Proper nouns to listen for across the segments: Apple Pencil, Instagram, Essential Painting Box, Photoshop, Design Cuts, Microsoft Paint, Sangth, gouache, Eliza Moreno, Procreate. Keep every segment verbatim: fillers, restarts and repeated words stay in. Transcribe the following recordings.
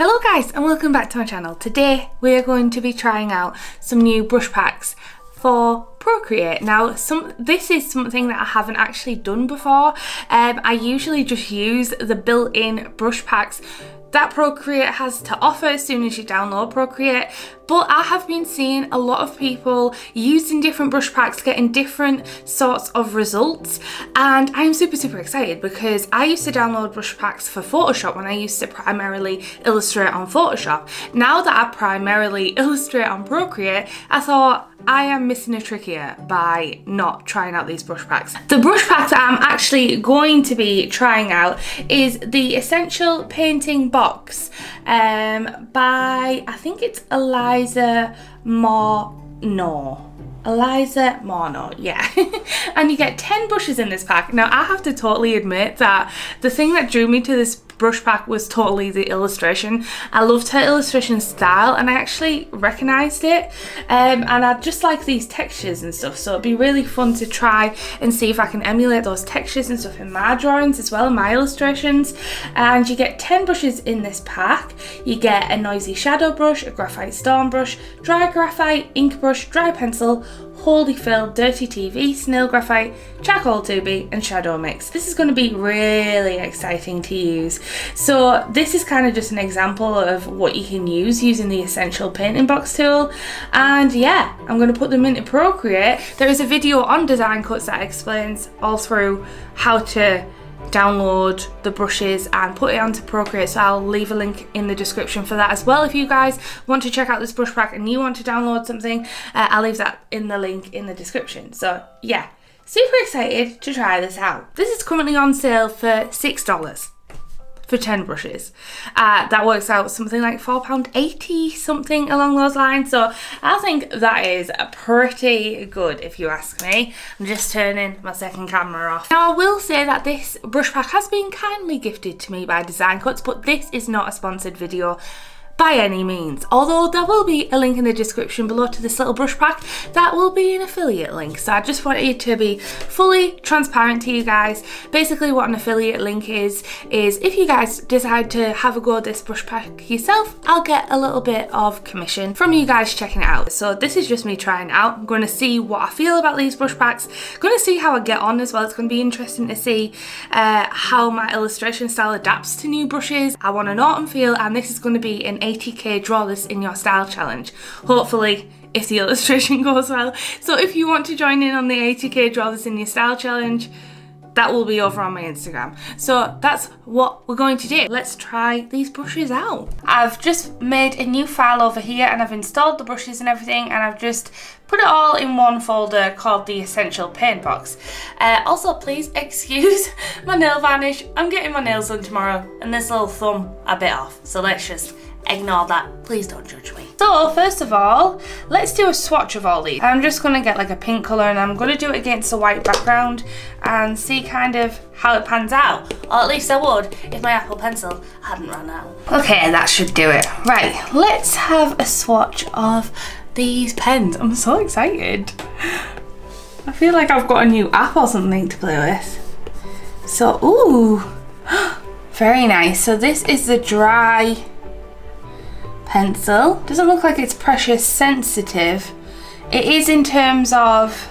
Hello guys and welcome back to my channel. Today we are going to be trying out some new brush packs for Procreate. Now some this is something that I haven't actually done before. Um, I usually just use the built-in brush packs that Procreate has to offer as soon as you download Procreate, but I have been seeing a lot of people using different brush packs, getting different sorts of results, and I'm super super excited because I used to download brush packs for Photoshop when I used to primarily illustrate on Photoshop. Now that I primarily illustrate on Procreate, I thought I am missing a trick here by not trying out these brush packs. The brush pack that I'm actually going to be trying out is the Essential Painting Box Box um, by, I think it's Eliza Moreno. Eliza Moreno, yeah. And you get ten brushes in this pack. Now I have to totally admit that the thing that drew me to this brush pack was totally the illustration. I loved her illustration style and I actually recognised it, um, and I just like these textures and stuff, so it'd be really fun to try and see if I can emulate those textures and stuff in my drawings as well, in my illustrations. And you get ten brushes in this pack. You get a noisy shadow brush, a graphite storm brush, dry graphite, ink brush, dry pencil, Holy Fill, Dirty T V, Snail Graphite, Charcoal two B and Shadow Mix. This is going to be really exciting to use. So this is kind of just an example of what you can use using the Essential Painting Box tool. And yeah, I'm going to put them into Procreate. There is a video on Design Cuts that explains all through how to download the brushes and put it onto Procreate, so I'll leave a link in the description for that as well. If you guys want to check out this brush pack and you want to download something, uh, I'll leave that in the link in the description. So yeah, super excited to try this out. This is currently on sale for six dollars for ten brushes. Uh, that works out something like four pounds eighty, something along those lines. So I think that is pretty good if you ask me. I'm just turning my second camera off. Now I will say that this brush pack has been kindly gifted to me by Design Cuts, but this is not a sponsored video by any means, although there will be a link in the description below to this little brush pack that will be an affiliate link. So I just wanted you to be fully transparent to you guys. Basically what an affiliate link is, is if you guys decide to have a go at this brush pack yourself, I'll get a little bit of commission from you guys checking it out. So this is just me trying it out. I'm going to see what I feel about these brush packs. I'm going to see how I get on as well. It's going to be interesting to see uh, how my illustration style adapts to new brushes. I want an autumn feel, and this is going to be an eighty K draw this in your style challenge, hopefully, if the illustration goes well. So if you want to join in on the eighty K draw this in your style challenge, that will be over on my Instagram. So that's what we're going to do. Let's try these brushes out. I've just made a new file over here and I've installed the brushes and everything, and I've just put it all in one folder called the Essential Paint Box. Uh, also, please excuse my nail varnish. I'm getting my nails done tomorrow and this little thumb I bit off, so let's just ignore that. Please don't judge me. So first of all, let's do a swatch of all these. I'm just going to get like a pink colour and I'm going to do it against a white background and see kind of how it pans out. Or at least I would if my Apple Pencil hadn't run out. Okay, that should do it. Right, let's have a swatch of these pens. I'm so excited. I feel like I've got a new app or something to play with. So, ooh, very nice. So this is the dry pencil. Doesn't look like it's pressure sensitive. It is in terms of,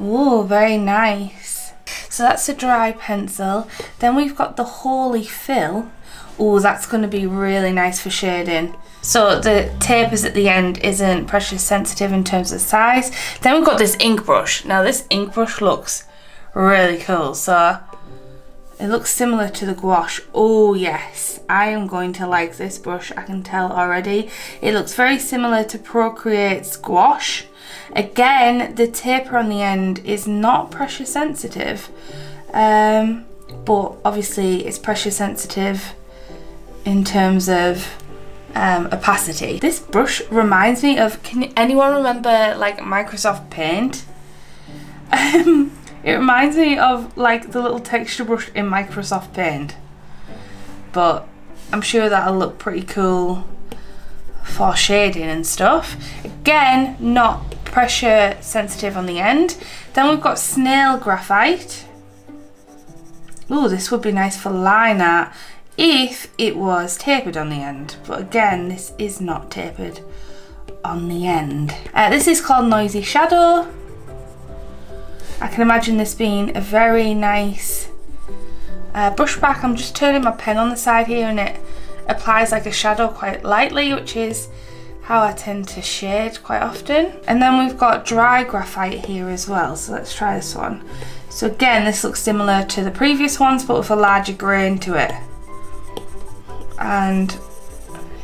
oh, very nice. So that's a dry pencil. Then we've got the Holy Fill. Oh, that's going to be really nice for shading. So the tapers at the end isn't pressure sensitive in terms of size. Then we've got this ink brush. Now this ink brush looks really cool. So it looks similar to the gouache. Oh yes, I am going to like this brush, I can tell already. It looks very similar to Procreate's gouache. Again, the taper on the end is not pressure sensitive, um, but obviously it's pressure sensitive in terms of um, opacity. This brush reminds me of, can anyone remember like Microsoft Paint? Um, It reminds me of like the little texture brush in Microsoft Paint, but I'm sure that'll look pretty cool for shading and stuff. Again, not pressure sensitive on the end. Then we've got Snail Graphite. Ooh, this would be nice for line art. if it was tapered on the end, but again this is not tapered on the end. Uh, this is called Noisy Shadow. I can imagine this being a very nice uh, brush back. I'm just turning my pen on the side here and it applies like a shadow quite lightly, which is how I tend to shade quite often. And then we've got dry graphite here as well, so let's try this one. So again, this looks similar to the previous ones but with a larger grain to it. And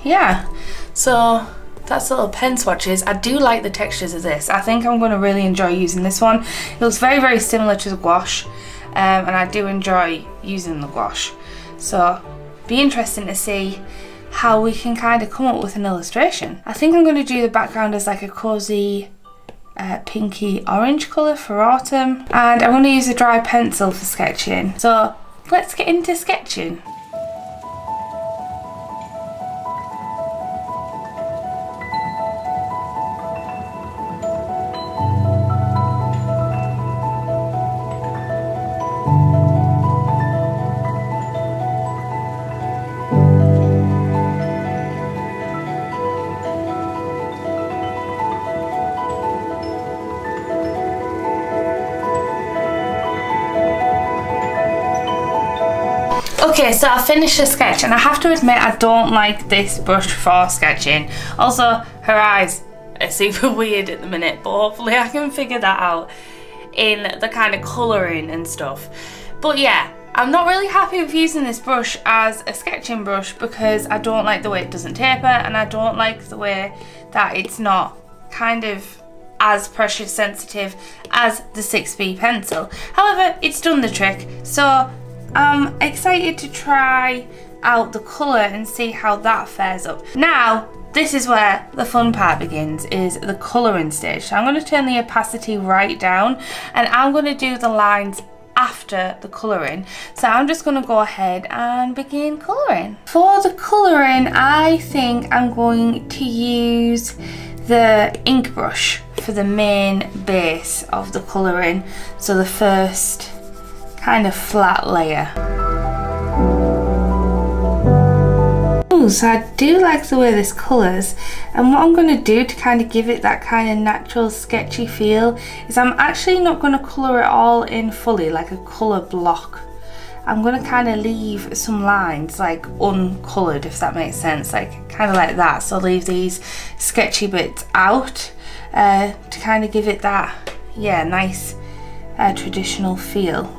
yeah, so that's the little pen swatches. I do like the textures of this. I think I'm going to really enjoy using this one. It looks very, very similar to the gouache, um, and I do enjoy using the gouache. So be interesting to see how we can kind of come up with an illustration. I think I'm going to do the background as like a cozy uh, pinky orange colour for autumn, and I'm going to use a dry pencil for sketching. So let's get into sketching. Okay, so I finished the sketch, and I have to admit I don't like this brush for sketching. Also, her eyes are super weird at the minute, but hopefully I can figure that out in the kind of colouring and stuff. But yeah, I'm not really happy with using this brush as a sketching brush because I don't like the way it doesn't taper, and I don't like the way that it's not kind of as pressure sensitive as the six B pencil. However, it's done the trick, so I'm excited to try out the colour and see how that fares up. Now, this is where the fun part begins, is the colouring stage. So I'm going to turn the opacity right down, and I'm going to do the lines after the colouring. So I'm just going to go ahead and begin colouring. For the colouring, I think I'm going to use the ink brush for the main base of the colouring, so the first kind of flat layer. Ooh, so I do like the way this colours, and what I'm going to do to kind of give it that kind of natural sketchy feel is I'm actually not going to colour it all in fully like a colour block. I'm going to kind of leave some lines like uncoloured, if that makes sense, like kind of like that. So I'll leave these sketchy bits out uh, to kind of give it that, yeah, nice uh, traditional feel.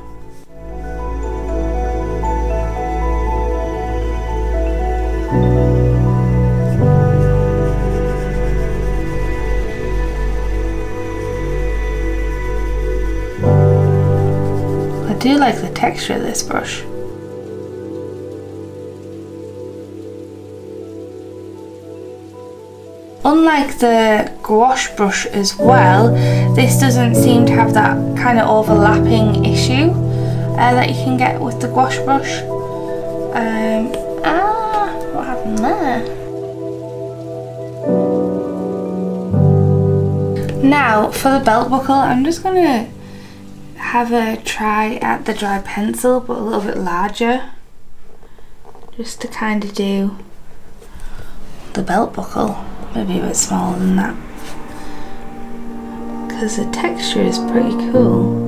I do like the texture of this brush. Unlike the gouache brush as well, this doesn't seem to have that kind of overlapping issue uh, that you can get with the gouache brush. Um, ah, what happened there? Now for the belt buckle, I'm just going to have a try at the dry pencil, but a little bit larger, just to kind of do the belt buckle, maybe a bit smaller than that, because the texture is pretty cool.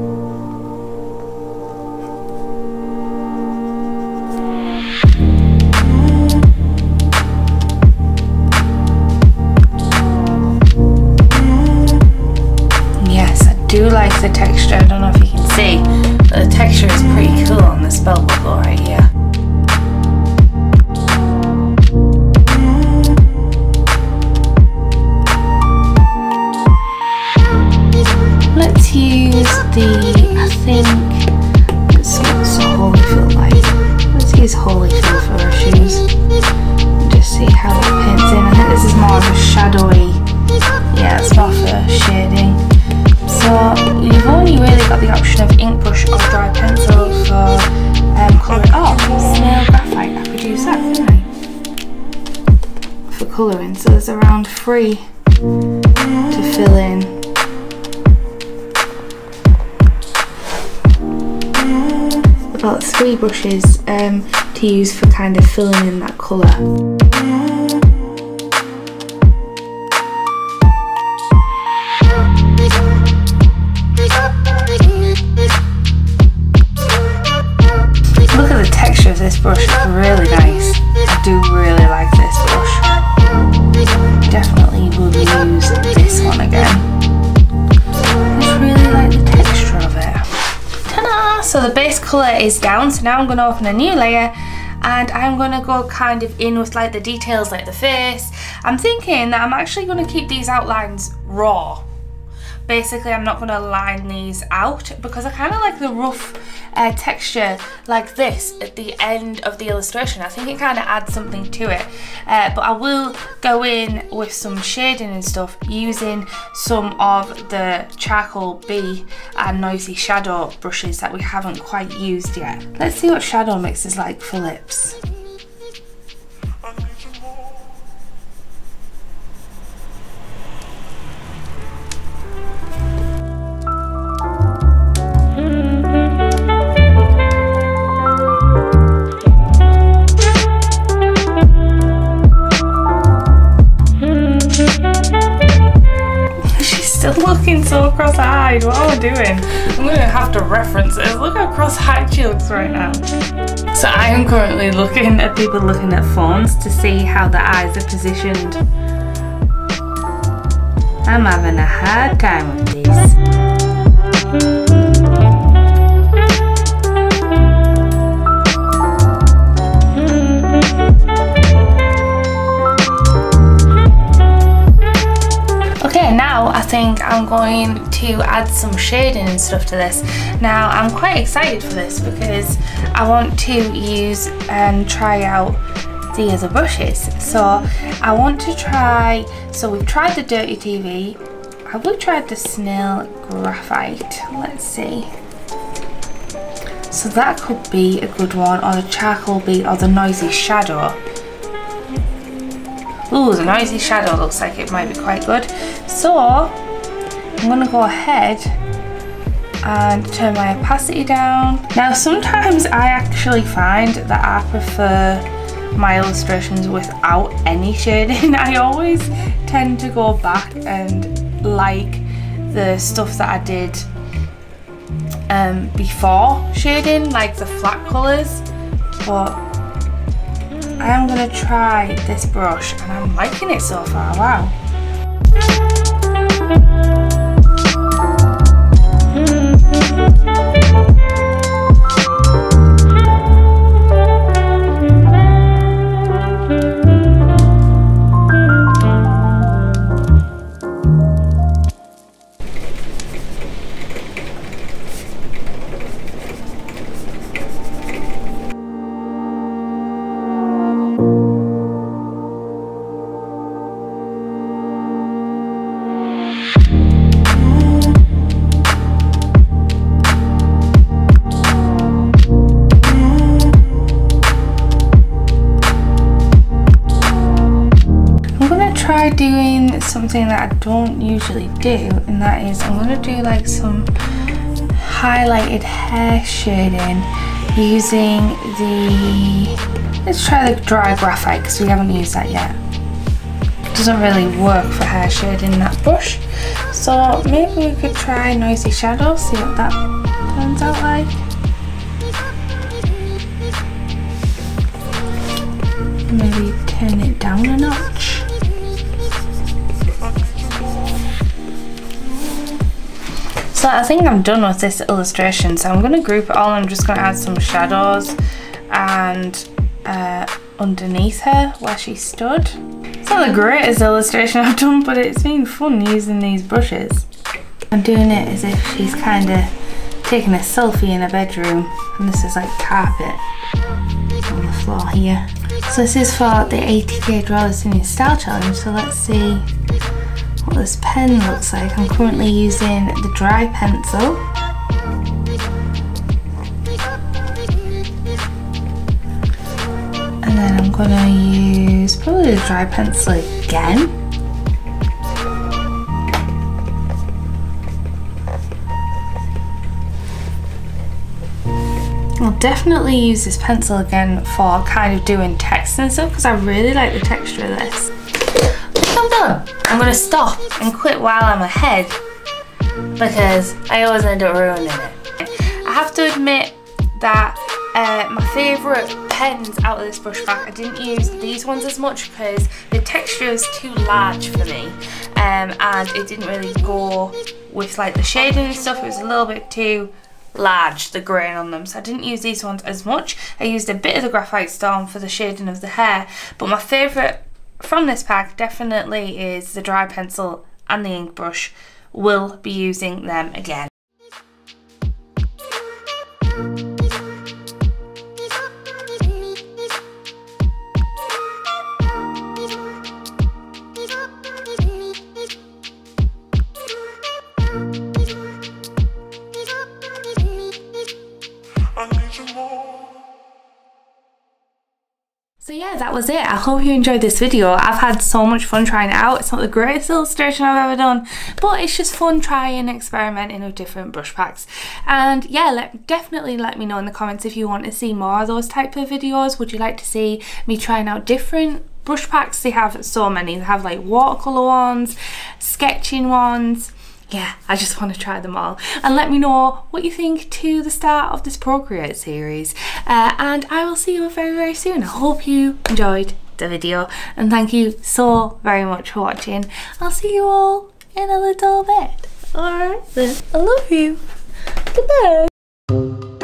Yes, I do like the texture. I don't know if you can see, but the texture is pretty cool on this belt buckle right here. Let's use the, I think, let's see what some Holyfield like. Let's use Holyfield for our shoes. Just see how it pins in. I think this is more of a shadowy, yeah, it's more for shading. So you've only really got the option of ink brush or dry pencil for um, colouring. Oh, snail graphite, I could use that, couldn't I? For colouring, so there's around three to fill in. About three brushes. Um, to use for kind of filling in that colour. This brush is really nice. I do really like this brush. Definitely will use this one again. I just really like the texture of it. Ta-da! So the base colour is down, so now I'm going to open a new layer and I'm going to go kind of in with like the details like the face. I'm thinking that I'm actually going to keep these outlines raw. Basically, I'm not going to line these out because I kind of like the rough uh, texture like this at the end of the illustration. I think it kind of adds something to it. Uh, but I will go in with some shading and stuff using some of the charcoal B and noisy shadow brushes that we haven't quite used yet. Let's see what shadow mix is like for lips. Looking so cross-eyed, what are we doing? I'm gonna have to reference it. Look how cross-eyed she looks right now. So I am currently looking at people looking at phones to see how the eyes are positioned. I'm having a hard time with these. I think I'm going to add some shading and stuff to this. Now I'm quite excited for this because I want to use and try out the other brushes. So I want to try, so we've tried the Dirty T V, have we tried the Snail Graphite? Let's see. So that could be a good one, or the Charcoal Beat, or the Noisy Shadow. Ooh, the Noisy Shadow looks like it might be quite good. So, I'm gonna go ahead and turn my opacity down. Now, sometimes I actually find that I prefer my illustrations without any shading. I always tend to go back and like the stuff that I did um, before shading, like the flat colours, but I am gonna try this brush and I'm liking it so far, wow. Doing something that I don't usually do, and that is I'm going to do like some highlighted hair shading using the, let's try the dry graphite because we haven't used that yet. It doesn't really work for hair shading that brush, so maybe we could try Noisy Shadow, see what that turns out like. Maybe turn it down a notch. So I think I'm done with this illustration, so I'm going to group it all and I'm just going to add some shadows and uh, underneath her where she stood. It's not the greatest illustration I've done, but it's been fun using these brushes. I'm doing it as if she's kind of taking a selfie in her bedroom, and this is like carpet on the floor here. So this is for the eighty K dollars in your style challenge, so let's see what this pen looks like. I'm currently using the dry pencil. And then I'm gonna use probably the dry pencil again. I'll definitely use this pencil again for kind of doing text and stuff because I really like the texture of this. I'm done. I'm gonna stop and quit while I'm ahead because I always end up ruining it. I have to admit that uh, my favourite pens out of this brush pack, I didn't use these ones as much because the texture was too large for me, um, and it didn't really go with like the shading and stuff. It was a little bit too large, the grain on them, so I didn't use these ones as much. I used a bit of the Graphite Storm for the shading of the hair, but my favourite from this pack definitely is the dry pencil and the ink brush. We'll be using them again. So yeah, that was it. I hope you enjoyed this video. I've had so much fun trying it out. It's not the greatest illustration I've ever done, but it's just fun trying, experimenting with different brush packs. And yeah, let, definitely let me know in the comments if you want to see more of those type of videos. Would you like to see me trying out different brush packs? They have so many. They have like watercolor ones, sketching ones. Yeah, I just want to try them all. And let me know what you think to the start of this Procreate series. Uh, and I will see you very, very soon. I hope you enjoyed the video. And thank you so very much for watching. I'll see you all in a little bit. Alright then, I love you. Goodbye.